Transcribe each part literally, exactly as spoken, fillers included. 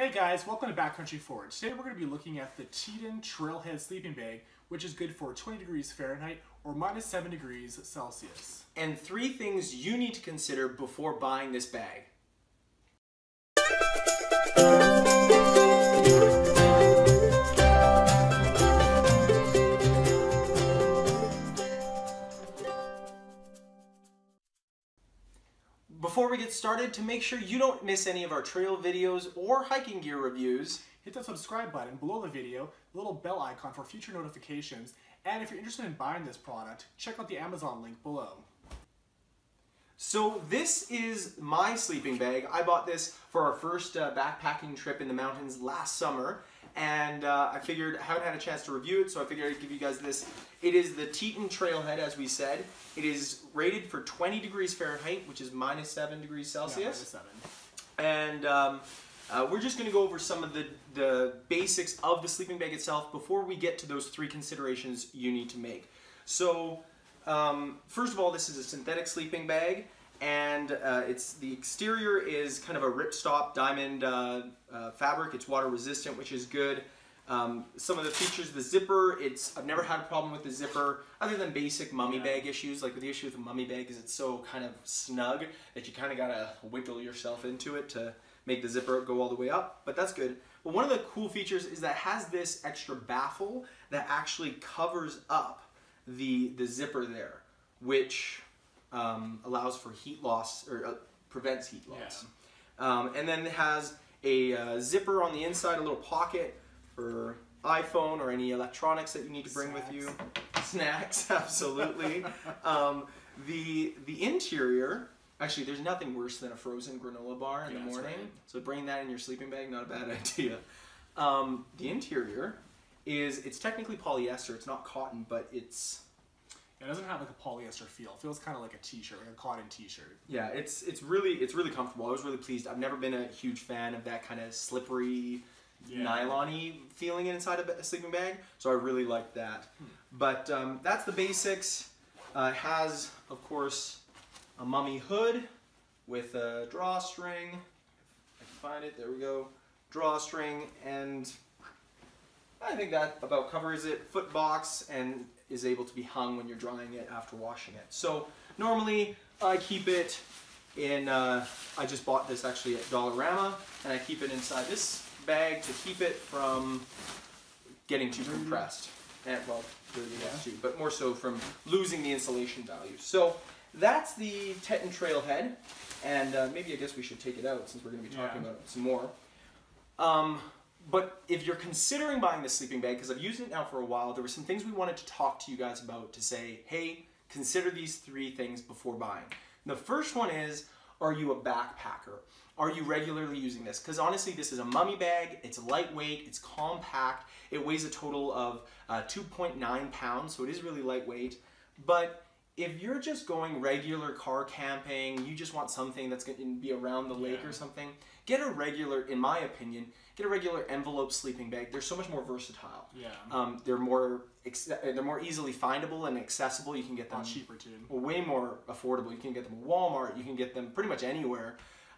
Hey guys, welcome to Backcountry Forward. Today we're going to be looking at the Teton Trailhead sleeping bag, which is good for twenty degrees Fahrenheit or minus seven degrees Celsius. And three things you need to consider before buying this bag. Before we get started, to make sure you don't miss any of our trail videos or hiking gear reviews, hit that subscribe button below the video, the little bell icon for future notifications, and if you're interested in buying this product, check out the Amazon link below. So this is my sleeping bag. I bought this for our first uh, backpacking trip in the mountains last summer, and uh, I figured I haven't had a chance to review it, so I figured I'd give you guys this. It is the Teton Trailhead, as we said. It is rated for twenty degrees Fahrenheit, which is minus seven degrees Celsius. Yeah, minus seven. And um, uh, we're just going to go over some of the, the basics of the sleeping bag itself before we get to those three considerations you need to make. So Um, first of all, this is a synthetic sleeping bag, and uh, it's the exterior is kind of a ripstop diamond uh, uh, fabric. It's water resistant, which is good. Um, some of the features, the zipper, it's I've never had a problem with the zipper other than basic mummy yeah. bag issues. Like the issue with the mummy bag is it's so kind of snug that you kind of gotta wiggle yourself into it to make the zipper go all the way up, but that's good. But one of the cool features is that it has this extra baffle that actually covers up the the zipper there, which um, allows for heat loss or uh, prevents heat loss, yeah. um, and then it has a uh, zipper on the inside, a little pocket for iPhone or any electronics that you need to bring snacks. with you. Snacks, absolutely. um, the the interior, actually, there's nothing worse than a frozen granola bar in yeah, the morning. Right. So bring that in your sleeping bag, not a bad idea. Um, the interior. Is it's technically polyester, it's not cotton, but it's... It doesn't have like a polyester feel. It feels kind of like a t-shirt, like a cotton t-shirt. Yeah, it's it's really it's really comfortable. I was really pleased. I've never been a huge fan of that kind of slippery, yeah. nylon-y feeling inside of a sleeping bag, so I really like that. Hmm. But um, that's the basics. Uh, it has, of course, a mummy hood with a drawstring. If I can find it, there we go. Drawstring, and I think that about covers it. Foot box, and is able to be hung when you're drying it after washing it. So normally I keep it in, uh, I just bought this actually at Dollarama, and I keep it inside this bag to keep it from getting too compressed. And, well, really yeah. too, but more so from losing the insulation value. So that's the Teton Trailhead, and uh, maybe I guess we should take it out since we're going to be talking yeah. about it some more. Um, But if you're considering buying this sleeping bag, because I've used it now for a while, there were some things we wanted to talk to you guys about to say, hey, consider these three things before buying. And the first one is, are you a backpacker? Are you regularly using this? Because honestly, this is a mummy bag. It's lightweight. It's compact. It weighs a total of uh, two point nine pounds, so it is really lightweight. But if you're just going regular car camping, you just want something that's going to be around the lake yeah. or something, get a regular, in my opinion, get a regular envelope sleeping bag. They're so much more versatile. Yeah. Um, they're more they're more easily findable and accessible. You can get them cheaper too. Way more affordable. You can get them at Walmart. You can get them pretty much anywhere.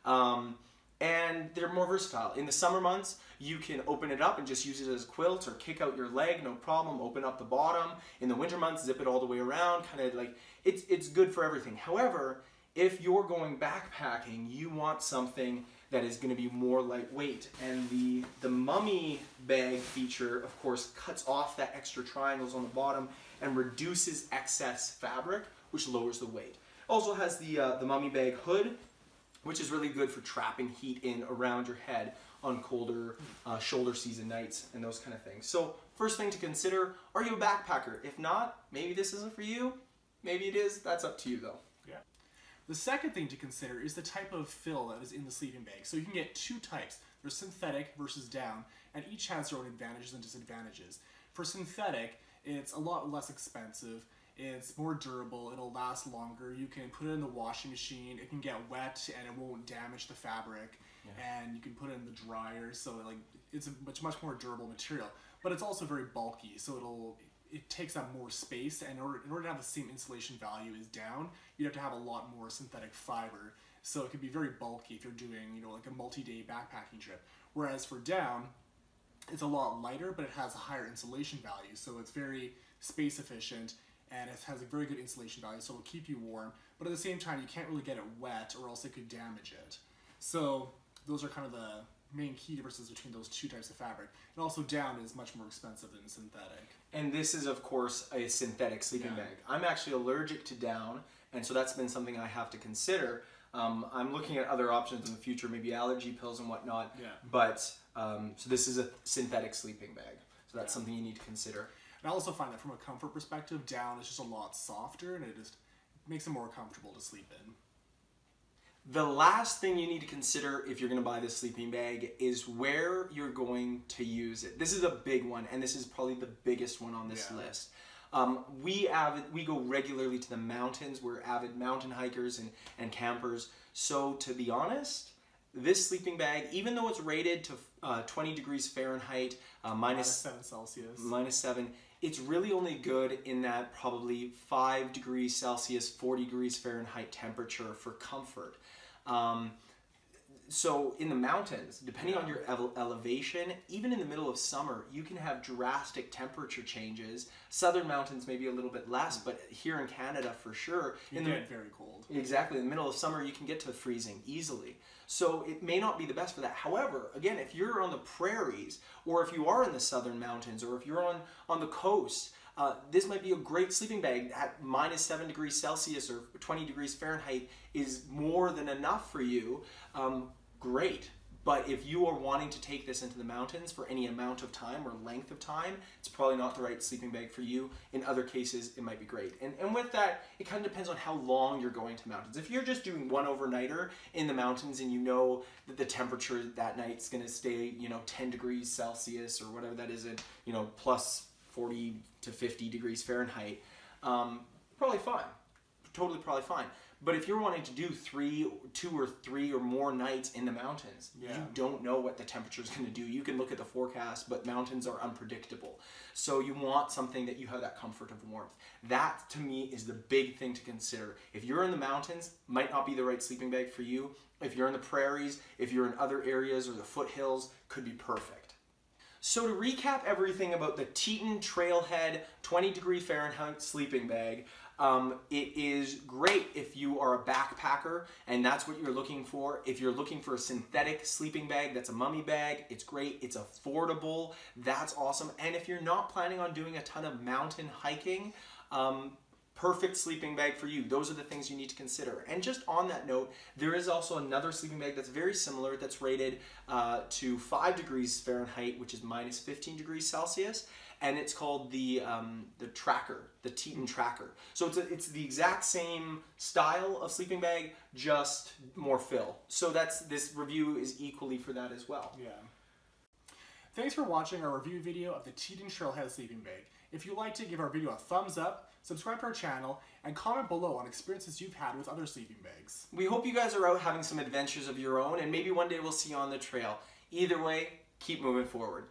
Um, and they're more versatile. In the summer months, you can open it up and just use it as quilts or kick out your leg, no problem. Open up the bottom. In the winter months, zip it all the way around. Kind of like it's it's good for everything. However, if you're going backpacking, you want something that is going to be more lightweight, and the the mummy bag feature, of course, cuts off that extra triangles on the bottom and reduces excess fabric, which lowers the weight. Also has the uh, the mummy bag hood, which is really good for trapping heat in around your head on colder uh, shoulder season nights and those kind of things. So first thing to consider: are you a backpacker? If not, maybe this isn't for you. Maybe it is. That's up to you though. Yeah. The second thing to consider is the type of fill that is in the sleeping bag. So you can get two types. There's synthetic versus down, and each has their own advantages and disadvantages. For synthetic, it's a lot less expensive, it's more durable, it'll last longer, you can put it in the washing machine, it can get wet and it won't damage the fabric, yeah. and you can put it in the dryer, so like it's a much, much more durable material. But it's also very bulky, so it'll... it takes up more space, and in order, in order to have the same insulation value as down, you'd have to have a lot more synthetic fiber So it can be very bulky if you're doing, you know, like a multi-day backpacking trip. Whereas for down, it's a lot lighter, but it has a higher insulation value. So it's very space efficient and it has a very good insulation value. So it'll keep you warm, but at the same time, you can't really get it wet or else it could damage it. So those are kind of the main key differences between those two types of fabric. And also down is much more expensive than synthetic. And this is of course a synthetic sleeping yeah. bag. I'm actually allergic to down, and so that's been something I have to consider. Um, I'm looking at other options in the future, maybe allergy pills and whatnot, yeah. but um, so this is a synthetic sleeping bag. So that's yeah. something you need to consider. And I also find that from a comfort perspective, down is just a lot softer and it just makes it more comfortable to sleep in. The last thing you need to consider if you're going to buy this sleeping bag is where you're going to use it. This is a big one, and this is probably the biggest one on this yeah. list. Um, we avid, we go regularly to the mountains. We're avid mountain hikers and, and campers. So to be honest, this sleeping bag, even though it's rated to uh, twenty degrees Fahrenheit, uh, minus, minus seven Celsius, minus seven, it's really only good in that probably five degrees Celsius, forty degrees Fahrenheit temperature for comfort. Um, so in the mountains, depending on your ele elevation, even in the middle of summer, you can have drastic temperature changes. Southern mountains maybe a little bit less, but here in Canada for sure. You get very cold. Exactly. In the middle of summer, you can get to freezing easily. So it may not be the best for that. However, again, if you're on the prairies, or if you are in the southern mountains, or if you're on, on the coast, uh, this might be a great sleeping bag at minus seven degrees Celsius or twenty degrees Fahrenheit is more than enough for you. Um, great. But if you are wanting to take this into the mountains for any amount of time or length of time, it's probably not the right sleeping bag for you. In other cases, it might be great. And, and with that, it kind of depends on how long you're going to mountains. If you're just doing one overnighter in the mountains and you know that the temperature that night's going to stay, you know, ten degrees Celsius or whatever that is, at, you know, plus forty to fifty degrees Fahrenheit, um, probably fine. Totally probably fine. But if you're wanting to do three, two or three or more nights in the mountains, yeah. you don't know what the temperature is going to do. You can look at the forecast, but mountains are unpredictable. So you want something that you have that comfort of warmth. That, to me, is the big thing to consider. If you're in the mountains, might not be the right sleeping bag for you. If you're in the prairies, if you're in other areas or the foothills, could be perfect. So to recap everything about the Teton Trailhead twenty degree Fahrenheit sleeping bag, Um, it is great if you are a backpacker and that's what you're looking for. If you're looking for a synthetic sleeping bag that's a mummy bag, it's great. It's affordable. That's awesome. And if you're not planning on doing a ton of mountain hiking, um, perfect sleeping bag for you. Those are the things you need to consider. And just on that note, there is also another sleeping bag that's very similar that's rated uh, to five degrees Fahrenheit, which is minus fifteen degrees Celsius. And it's called the, um, the Tracker, the Teton Tracker. So it's, a, it's the exact same style of sleeping bag, just more fill. So that's, this review is equally for that as well. Yeah. Thanks for watching our review video of the Teton Trailhead sleeping bag. If you liked it, give our video a thumbs up, subscribe to our channel, and comment below on experiences you've had with other sleeping bags. We hope you guys are out having some adventures of your own, and maybe one day we'll see you on the trail. Either way, keep moving forward.